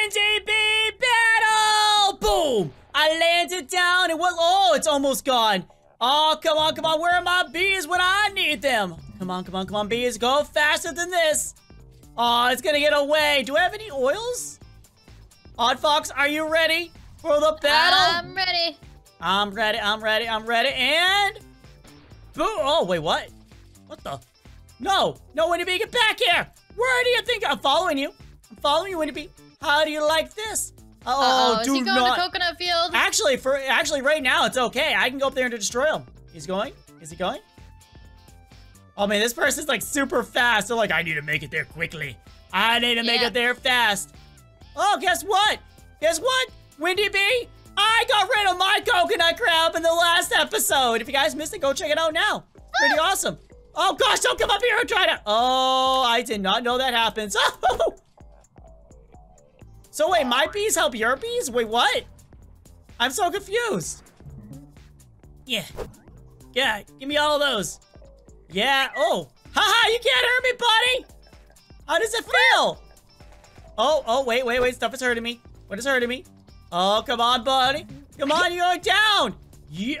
Windy Bee battle! Boom! I landed down and what? Oh, it's almost gone. Oh, come on, come on. Where are my bees when I need them? Come on, come on, come on, bees. Go faster than this. Oh, it's gonna get away. Do I have any oils? Odd Fox, are you ready for the battle? I'm ready. I'm ready, I'm ready, I'm ready, and... Boom! Oh, wait, what? What the? No! No, Winnie B, get back here! Where do you think? I'm following you. I'm following you, Winnie B. How do you like this? Uh-oh, do not... Is he going to Coconut Field? Actually, right now, it's okay. I can go up there and destroy him. He's going? Is he going? Oh, man, this person's, like, super fast. They're like, I need to make it there quickly. I need to make it there fast. Oh, guess what? Guess what, Winnie B? I got rid of my coconut crab in the last episode. If you guys missed it, go check it out now. It's pretty awesome. Oh, gosh, don't come up here and try to... Oh, I did not know that happens. Oh. So, wait, my bees help your bees? Wait, what? I'm so confused. Yeah. Yeah, give me all those. Yeah, oh. Haha, you can't hurt me, buddy. How does it feel? Oh, oh, wait, wait, wait. Stuff is hurting me. What is hurting me? Oh, come on, buddy. Come on, you're down.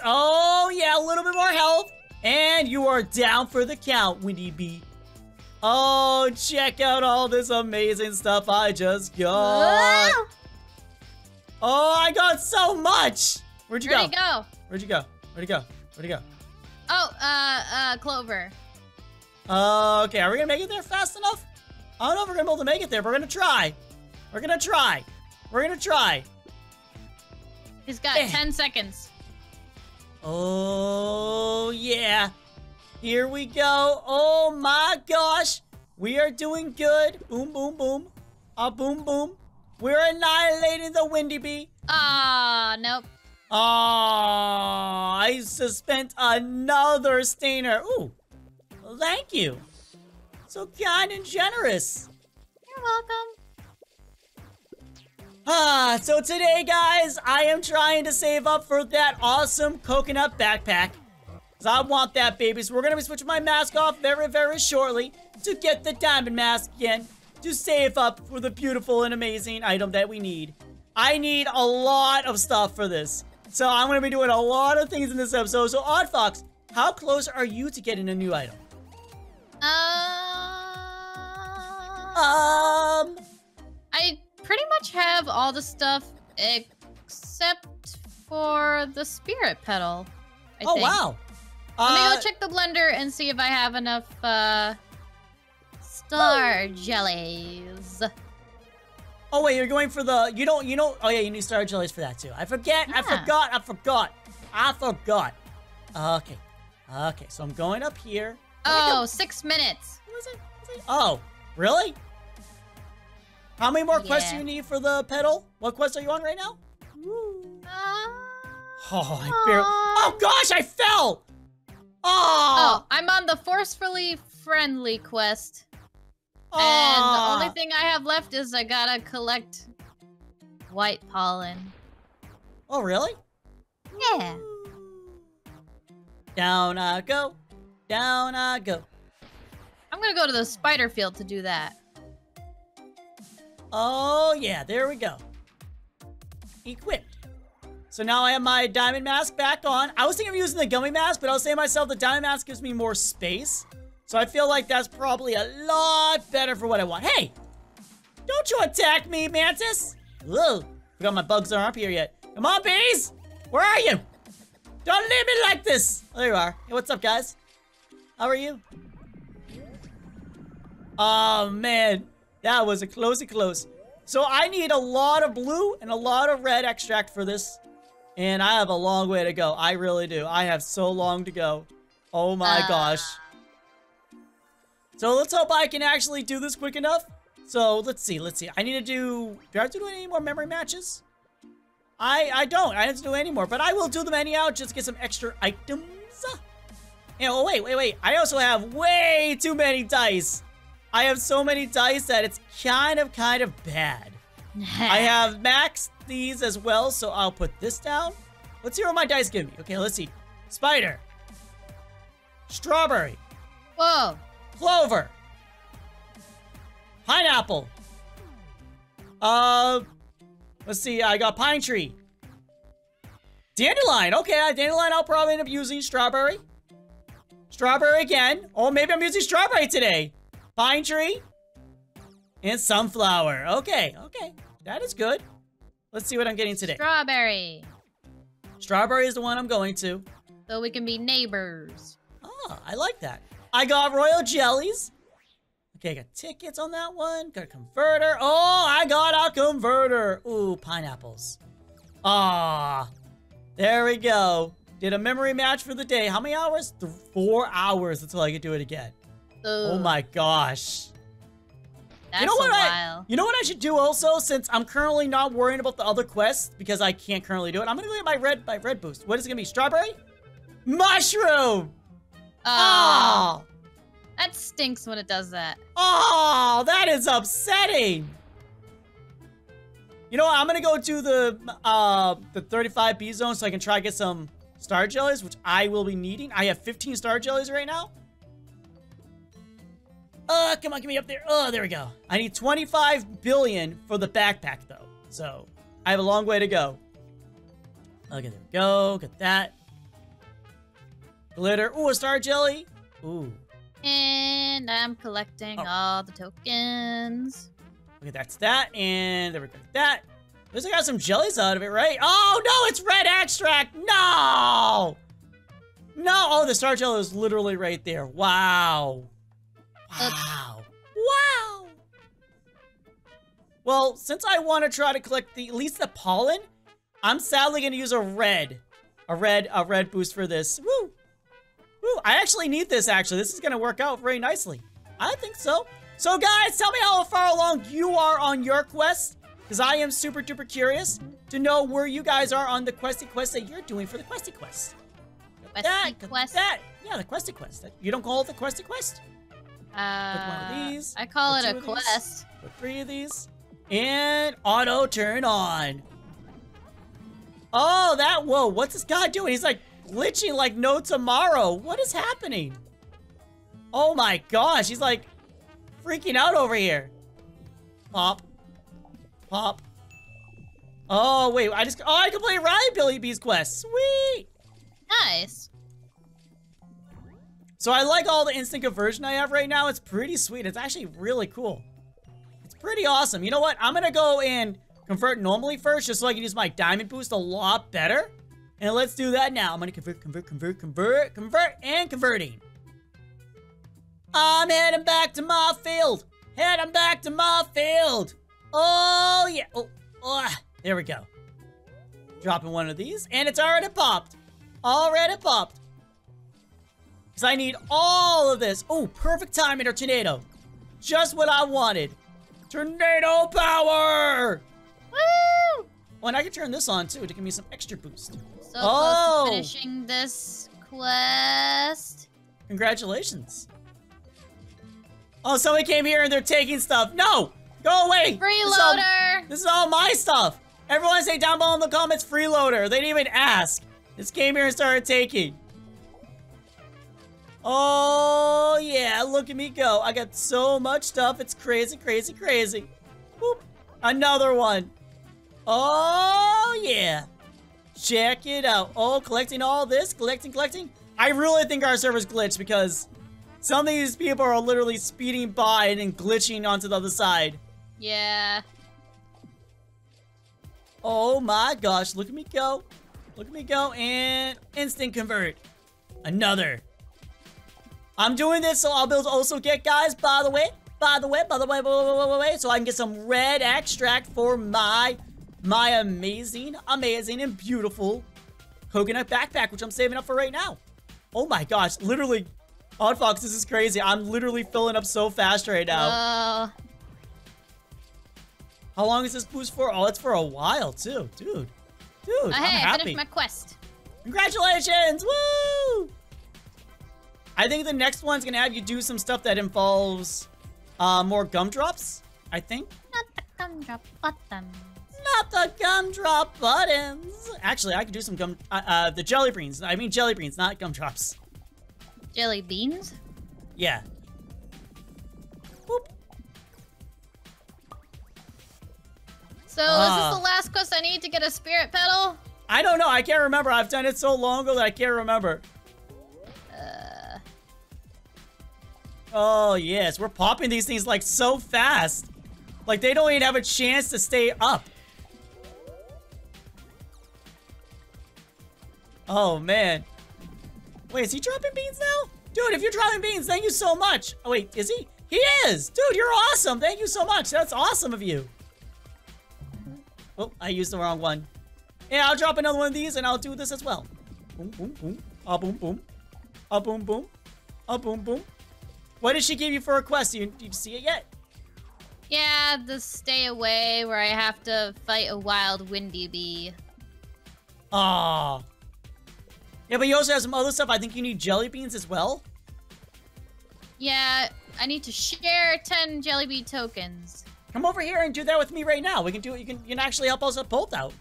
Oh, yeah, a little bit more health. And you are down for the count, Winnie B. Oh, check out all this amazing stuff I just got. Whoa. Oh, I got so much. Where'd you go? Where'd you go? Where'd you go? Where'd you go? Oh, Clover. Okay, are we gonna make it there fast enough? I don't know if we're gonna be able to make it there, but we're gonna try. We're gonna try. We're gonna try. He's got 10 seconds. Oh, yeah. Here we go. Oh, my gosh. We are doing good. Boom, boom, boom. Boom, boom. We're annihilating the Windy Bee. Ah, nope. Ah, I spent another stainer. Ooh, thank you. So kind and generous. You're welcome. Ah, so today, guys, I am trying to save up for that awesome coconut backpack. Because I want that, baby. So we're going to be switching my mask off very, very shortly to get the diamond mask again to save up for the beautiful and amazing item that we need. I need a lot of stuff for this. So I'm going to be doing a lot of things in this episode. So, Odd Fox, how close are you to getting a new item? I... pretty much have all the stuff except for the spirit petal. I think. Wow. Let me go check the blender and see if I have enough star jellies. Oh wait, you're going for the oh yeah, you need star jellies for that too. I forget, yeah. I forgot. Okay. Okay, so I'm going up here. Oh, 6 minutes. What is it? Oh, really? How many more quests do you need for the pedal? What quest are you on right now? Oh gosh, I fell! Oh. Oh, I'm on the forcefully friendly quest. Oh. And the only thing I have left is I gotta collect white pollen. Oh, really? Yeah. Down I go. Down I go. I'm gonna go to the spider field to do that. Oh, yeah, there we go. Equipped. So now I have my diamond mask back on. I was thinking of using the gummy mask, but I was saying to myself, the diamond mask gives me more space. So I feel like that's probably a lot better for what I want. Hey, don't you attack me, Mantis. Ugh, forgot my bugs aren't up here yet. Come on, bees. Where are you? Don't leave me like this. Oh, there you are. Hey, what's up, guys? How are you? Oh, man. That was a close. So I need a lot of blue and a lot of red extract for this. And I have a long way to go. I really do. I have so long to go. Oh my gosh. So let's hope I can actually do this quick enough. So let's see, I need to do... Do I have to do any more memory matches? I don't. I don't have to do any more. But I will do them anyhow. Just get some extra items. And, oh, wait. I also have way too many dice. I have so many dice that it's kind of bad. I have maxed these as well, so I'll put this down. Let's see what my dice give me. Okay, let's see. Spider. Strawberry. Whoa. Clover. Pineapple. Let's see. I got pine tree. Dandelion. Okay, dandelion I'll probably end up using. Strawberry. Strawberry again. Oh, maybe I'm using strawberry today. Pine tree. And sunflower. Okay, okay. That is good. Let's see what I'm getting today. Strawberry. Strawberry is the one I'm going to. So we can be neighbors. Oh, I like that. I got royal jellies. Okay, I got tickets on that one. Got a converter. Oh, I got a converter. Ooh, pineapples. Ah, there we go. Did a memory match for the day. How many hours? 4 hours until I could do it again. Ooh. Oh my gosh. That's you know what I should do also, since I'm currently not worrying about the other quests because I can't currently do it. I'm gonna go get my red boost. What is it gonna be? Strawberry? Mushroom! Oh, that stinks when it does that. Oh, that is upsetting. You know what? I'm gonna go do the 35B zone so I can try to get some star jellies, which I will be needing. I have 15 star jellies right now. Come on, get me up there. Oh, there we go. I need 25 billion for the backpack, though. So, I have a long way to go. Okay, there we go. Get that. Glitter. Ooh, a star jelly. Ooh. And I'm collecting all the tokens. Okay, that's that. And there we go. That. At least I got some jellies out of it, right? Oh, no, it's red extract. No! No! Oh, the star jelly is literally right there. Wow. Wow. Wow. Well, since I want to try to collect the, at least the pollen, I'm sadly going to use a red boost for this. Woo. Woo. I actually need this, actually. This is going to work out very nicely. I think so. So, guys, tell me how far along you are on your quest, because I am super duper curious to know where you guys are on the questy quest that you're doing for the questy quest. Yeah, the questy quest. You don't call it the questy quest? One of these, I call it a quest. With 3 of these. And auto turn on. Oh, that, whoa, what's this guy doing? He's like glitching like no tomorrow. What is happening? Oh my gosh, he's like freaking out over here. Pop. Pop. Oh, wait, I completely ride Billy Bee's quest. Sweet. Nice. So I like all the instant conversion I have right now. It's pretty sweet. It's actually really cool. It's pretty awesome. You know what? I'm going to go and convert normally first just so I can use my diamond boost a lot better. And let's do that now. I'm going to convert. I'm heading back to my field. Heading back to my field. Oh, yeah. Oh, oh. There we go. Dropping one of these. And it's already popped. Already popped. I need all of this. Oh, perfect timing or tornado. Just what I wanted. Tornado power! Woo! Oh, and I can turn this on too to give me some extra boost. So close to finishing this quest. Congratulations. Oh, somebody came here and they're taking stuff. No! Go away! Freeloader! This is all my stuff. Everyone say down below in the comments, freeloader. They didn't even ask. Just came here and started taking. Oh, yeah, look at me go. I got so much stuff. It's crazy, crazy, crazy. Boop. Another one. Oh, yeah. Check it out. Oh, collecting all this. Collecting, collecting. I really think our server's glitched because some of these people are literally speeding by and then glitching onto the other side. Yeah. Oh, my gosh. Look at me go. Look at me go. And instant convert. Another. I'm doing this so I'll be able to also get, guys, by the way, so I can get some red extract for my amazing, and beautiful coconut backpack, which I'm saving up for right now. Oh my gosh, literally, Odd Fox, this is crazy. I'm literally filling up so fast right now. Oh. How long is this boost for? Oh, it's for a while, too. Dude, I'm happy. I finished my quest. Congratulations, woo! I think the next one's gonna have you do some stuff that involves more gumdrops, I think. Not the gumdrop buttons. Not the gumdrop buttons. Actually, I could do some the jelly beans. I mean jelly beans, not gumdrops. Jelly beans? Yeah. Boop. So is this the last quest I need to get a spirit petal? I don't know. I can't remember. I've done it so long ago that I can't remember. Oh, yes. We're popping these things, like, so fast. Like, they don't even have a chance to stay up. Oh, man. Wait, is he dropping beans now? Dude, if you're dropping beans, thank you so much. Oh, wait, is he? He is! Dude, you're awesome. Thank you so much. That's awesome of you. Oh, I used the wrong one. Yeah, I'll drop another one of these, and I'll do this as well. Boom, boom, boom. Ah, boom, boom. Ah, boom, boom. Ah, boom, boom. What did she give you for a quest? Do you see it yet? Yeah, the stay away where I have to fight a wild Windy Bee. Aww. Yeah, but you also have some other stuff. I think you need jelly beans as well. Yeah, I need to share 10 jelly bean tokens. Come over here and do that with me right now. We can do it. You can actually help us both out.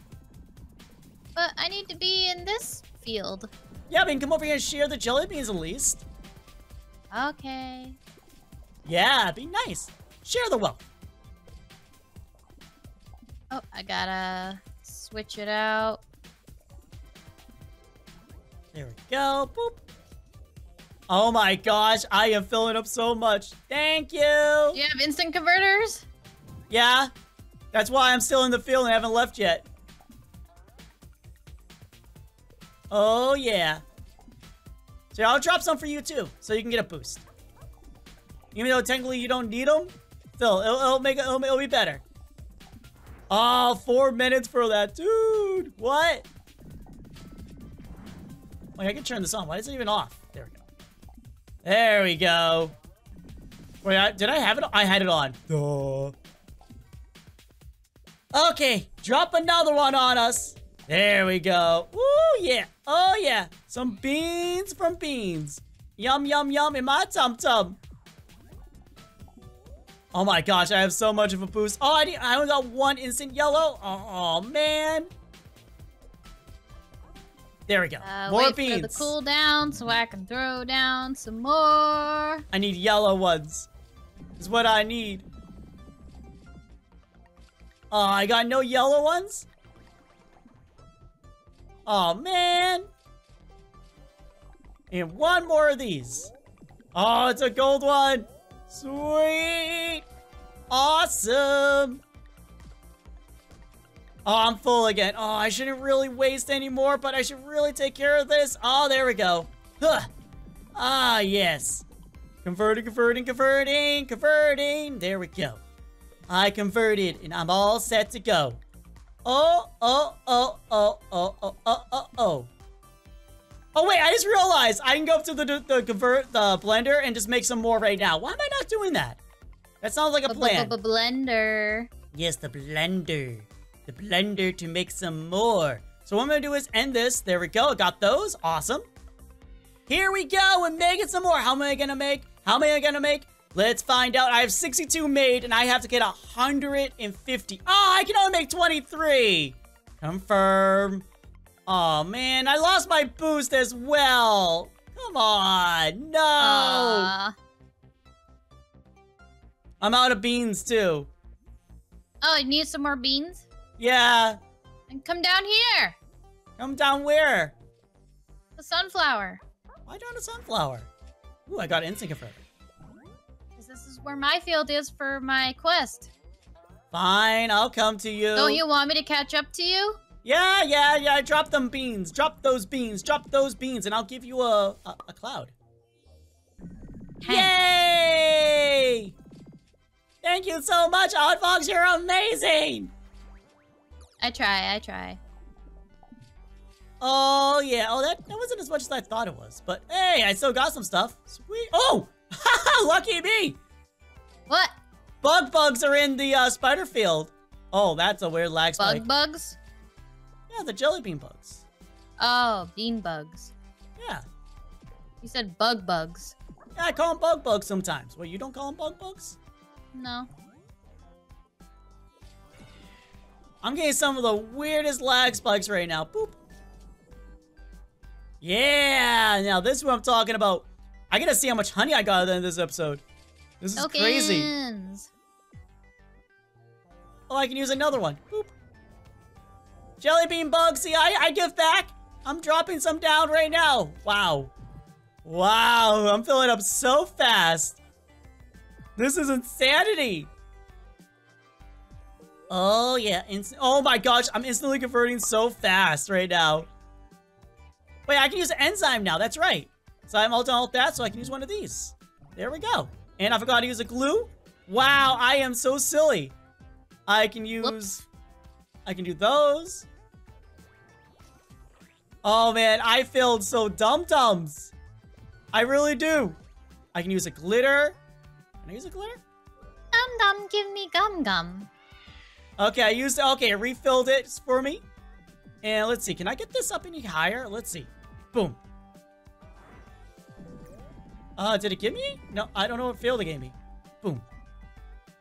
But I need to be in this field. Yeah, but you can come over here and share the jelly beans at least. Okay. Yeah, be nice. Share the wealth. Oh, I gotta switch it out. There we go. Boop. Oh my gosh, I am filling up so much. Thank you. Do you have instant converters? Yeah. That's why I'm still in the field and haven't left yet. Oh, yeah. So I'll drop some for you, too, so you can get a boost. Even though technically you don't need them, still, it'll be better. Oh, 4 minutes for that. Dude, what? Wait, I can turn this on. Why is it even off? There we go. There we go. Wait, did I have it? I had it on. Duh. Okay, drop another one on us. There we go. Ooh, yeah. Oh, yeah. Some beans from beans. Yum, yum, yum in my tum-tum. Oh, my gosh. I have so much of a boost. Oh, I only got one instant yellow. Oh, man. There we go. More beans. Wait for the cool down so I can throw down some more. I need yellow ones. Is what I need. Oh, I got no yellow ones? Oh, man. And one more of these. Oh, it's a gold one. Sweet. Awesome. Oh, I'm full again. Oh, I shouldn't really waste any more, but I should really take care of this. Oh, there we go. Huh. Ah, yes. Converting, converting, converting, converting. There we go. I converted, and I'm all set to go. Oh, oh, oh, oh, oh, oh, oh, oh, oh. Oh, wait, I just realized I can go up to the blender and just make some more right now. Why am I not doing that? That sounds like a plan. Blender. Yes, the blender. The blender to make some more. So what I'm going to do is end this. There we go. I got those. Awesome. Here we go. We're making some more. How am I going to make? How am I going to make? Let's find out. I have 62 made, and I have to get 150. Oh, I can only make 23. Confirm. Oh, man. I lost my boost as well. Come on. No. I'm out of beans, too. Oh, you need some more beans? Yeah. And come down here. Come down where? The sunflower. Why down a sunflower? Ooh, I got instant confirm. This is where my field is for my quest. Fine, I'll come to you. Don't you want me to catch up to you? Yeah. Drop them beans. Drop those beans. Drop those beans, and I'll give you a cloud. Hey. Yay! Thank you so much, Odd Fox. You're amazing. I try. Oh, yeah. Oh, that wasn't as much as I thought it was. But, hey, I still got some stuff. Sweet. Oh! Haha, lucky me! What? Bugs are in the spider field. Oh, that's a weird lag spike. Bugs? Yeah, the jelly bean bugs. Oh, bean bugs. Yeah. You said bugs. Yeah, I call them bugs sometimes. Well, you don't call them bugs? No. I'm getting some of the weirdest lag spikes right now. Boop. Yeah, now this is what I'm talking about. I gotta see how much honey I got at the end of this episode. This is crazy. Oh, I can use another one. Boop. Jelly Bean Bugsy, I give back. I'm dropping some down right now. Wow. Wow, I'm filling up so fast. This is insanity. Oh, yeah. Oh, my gosh. I'm instantly converting so fast right now. Wait, I can use an enzyme now. That's right. So I'm all done with that, so I can use one of these. There we go. And I forgot to use a glue. Wow, I am so silly. I can use... Whoops. I can do those. Oh, man. I filled so dum-dums. I really do. I can use a glitter. Can I use a glitter? Dum-dum, give me gum-gum. Okay, I used it. Okay, I refilled it for me. And let's see. Can I get this up any higher? Let's see. Boom. Did it give me? No, I don't know what field it gave me. Boom.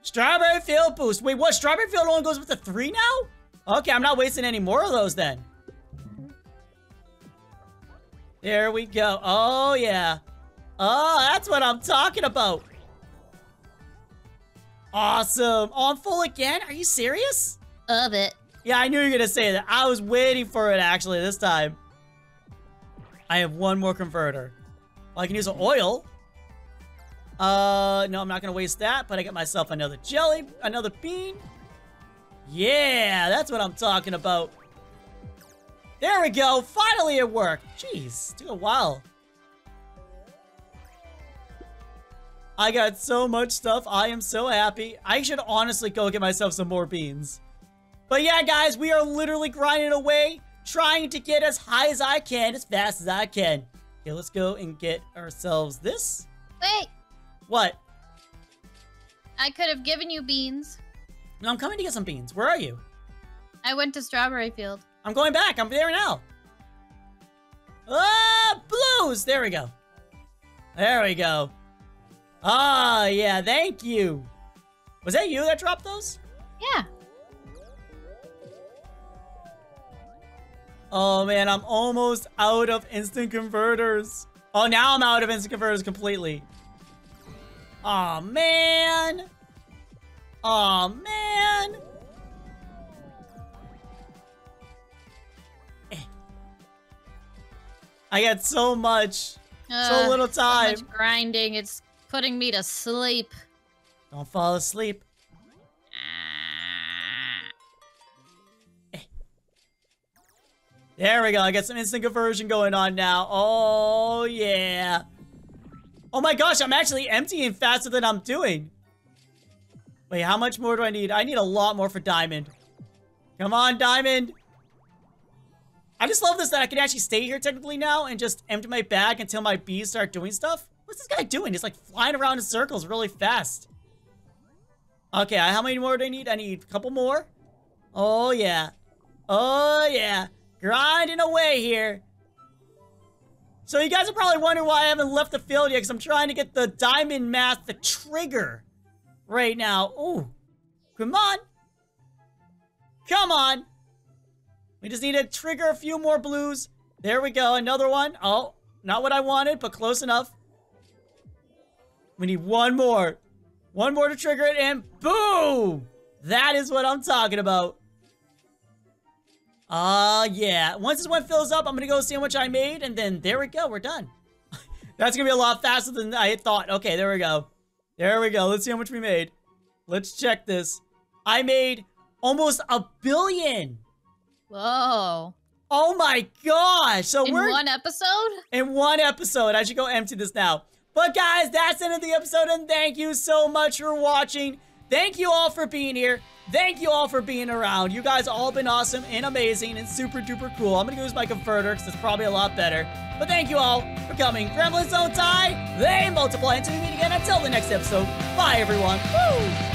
Strawberry field boost. Wait, what? Strawberry field only goes with the 3 now? Okay, I'm not wasting any more of those then. There we go. Oh, yeah. Oh, that's what I'm talking about. Awesome. Oh, I'm full again? Are you serious? Of it. Yeah, I knew you were going to say that. I was waiting for it, actually, this time. I have one more converter. Well, I can use an oil. No, I'm not going to waste that, but I got myself another jelly, another bean. Yeah, that's what I'm talking about. There we go. Finally, it worked. Jeez, it took a while. I got so much stuff. I am so happy. I should honestly go get myself some more beans. But yeah, guys, we are literally grinding away, trying to get as high as I can, as fast as I can. Okay, let's go and get ourselves this. Wait. What? I could have given you beans. No, I'm coming to get some beans. Where are you? I went to Strawberry Field. I'm going back. I'm there now. Ah, blues. There we go. There we go. Ah, yeah, thank you. Was that you that dropped those? Yeah. Oh, man, I'm almost out of instant converters. Oh, now I'm out of instant converters completely. Oh, man. Oh, man. I got so much. So little time. So much grinding. It's putting me to sleep. Don't fall asleep. There we go. I got some instant conversion going on now. Oh, yeah. Oh, my gosh. I'm actually emptying faster than I'm doing. Wait, how much more do I need? I need a lot more for Diamond. Come on, Diamond. I just love this that I can actually stay here technically now and just empty my bag until my bees start doing stuff. What's this guy doing? He's like flying around in circles really fast. Okay, how many more do I need? I need a couple more. Oh, yeah. Oh, yeah. Grinding away here. So you guys are probably wondering why I haven't left the field yet, because I'm trying to get the diamond math, the trigger, right now. Ooh. Come on. Come on. We just need to trigger a few more blues. There we go. Another one. Oh, not what I wanted, but close enough. We need one more. One more to trigger it, and boom! That is what I'm talking about. Yeah. Once this one fills up, I'm going to go see how much I made, and then there we go. We're done. That's going to be a lot faster than I thought. Okay, there we go. There we go. Let's see how much we made. Let's check this. I made almost 1 billion. Whoa. Oh, my gosh. So in one episode? In one episode. I should go empty this now. But guys, that's the end of the episode, and thank you so much for watching. Thank you all for being here. Thank you all for being around. You guys all been awesome and amazing and super duper cool. I'm gonna use my converter because it's probably a lot better. But thank you all for coming. Gremlins don't die, they multiply until we meet again. Until the next episode, bye everyone. Woo!